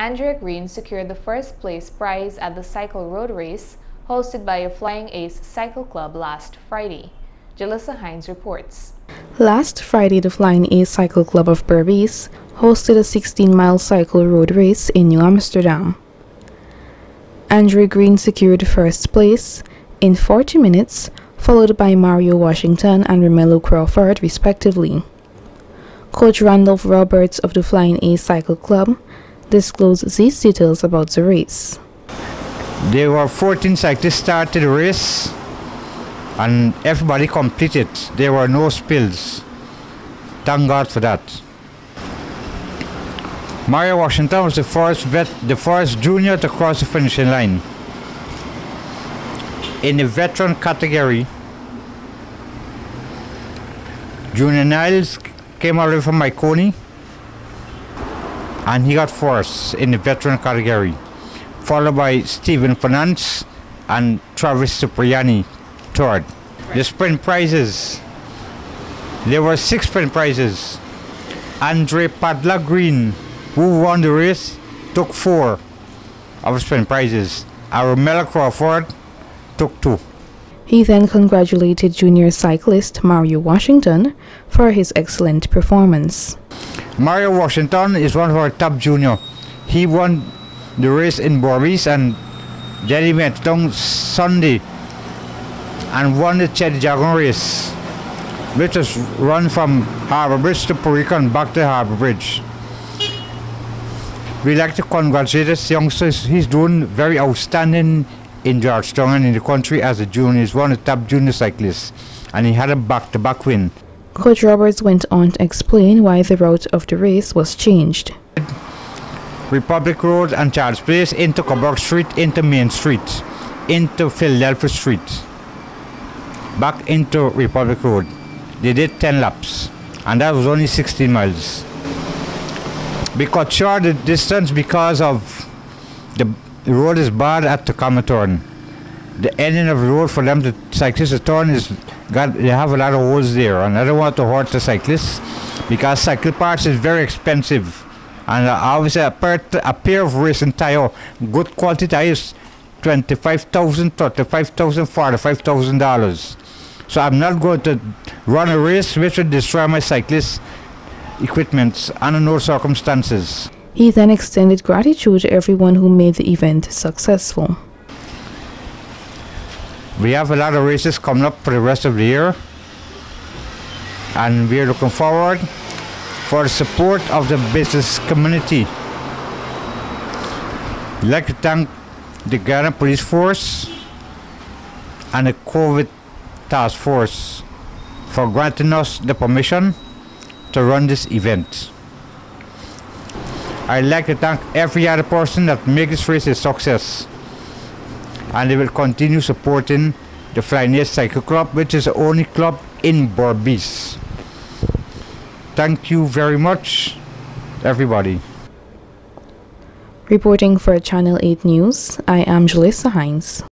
Andrea Green secured the first place prize at the Cycle Road Race hosted by a Flying Ace Cycle Club last Friday. Jalissa Hines reports. Last Friday, the Flying Ace Cycle Club of Berbice hosted a 16-mile cycle road race in New Amsterdam. Andre Green secured first place in 40 minutes, followed by Mario Washington and Romello Crawford, respectively. Coach Randolph Roberts of the Flying Ace Cycle Club disclosed these details about the race. There were 14 cyclists started the race, and everybody completed. There were no spills. Thank God for that. Mario Washington was the first junior to cross the finishing line. In the veteran category, Junior Niles came away from Mahaicony, and he got first in the veteran category, followed by Steven Finance and Travis Supriani, third. The sprint prizes, there were 6 sprint prizes. Andre Padla Green, who won the race, took 4 of the sprint prizes, and Romello Crawford took 2. He then congratulated junior cyclist Mario Washington for his excellent performance. Mario Washington is one of our top junior. He won the race in Berbice and then he went down Sunday and won the Cheddi Jagan race, which was run from Harbour Bridge to Perica and back to Harbour Bridge. We like to congratulate this youngster. He's doing very outstanding in Georgetown and in the country as a junior. He's one of the top junior cyclists, and he had a back-to-back win. Coach Roberts went on to explain why the route of the race was changed. Republic Road and Charles Place into Coburg Street, into Main Street, into Philadelphia Street, back into Republic Road. They did 10 laps, and that was only 16 miles. We cut short the distance because of the road is bad at the Comatorn. The ending of the road for them, the cyclists to turn, they have a lot of holes there, and I don't want to hurt the cyclists because cycle parts is very expensive, and obviously a pair of racing tire, good quality tires, $25,000, $35,000, $45,000. So I'm not going to run a race which would destroy my cyclists' equipment under no circumstances. He then extended gratitude to everyone who made the event successful. We have a lot of races coming up for the rest of the year, and we are looking forward for the support of the business community. I'd like to thank the Ghana Police Force and the COVID Task Force for granting us the permission to run this event. I'd like to thank every other person that made this race a success, and they will continue supporting the Flying Ace Cycle Club, which is the only club in Berbice. Thank you very much, everybody. Reporting for Channel 8 News, I am Jalissa Hines.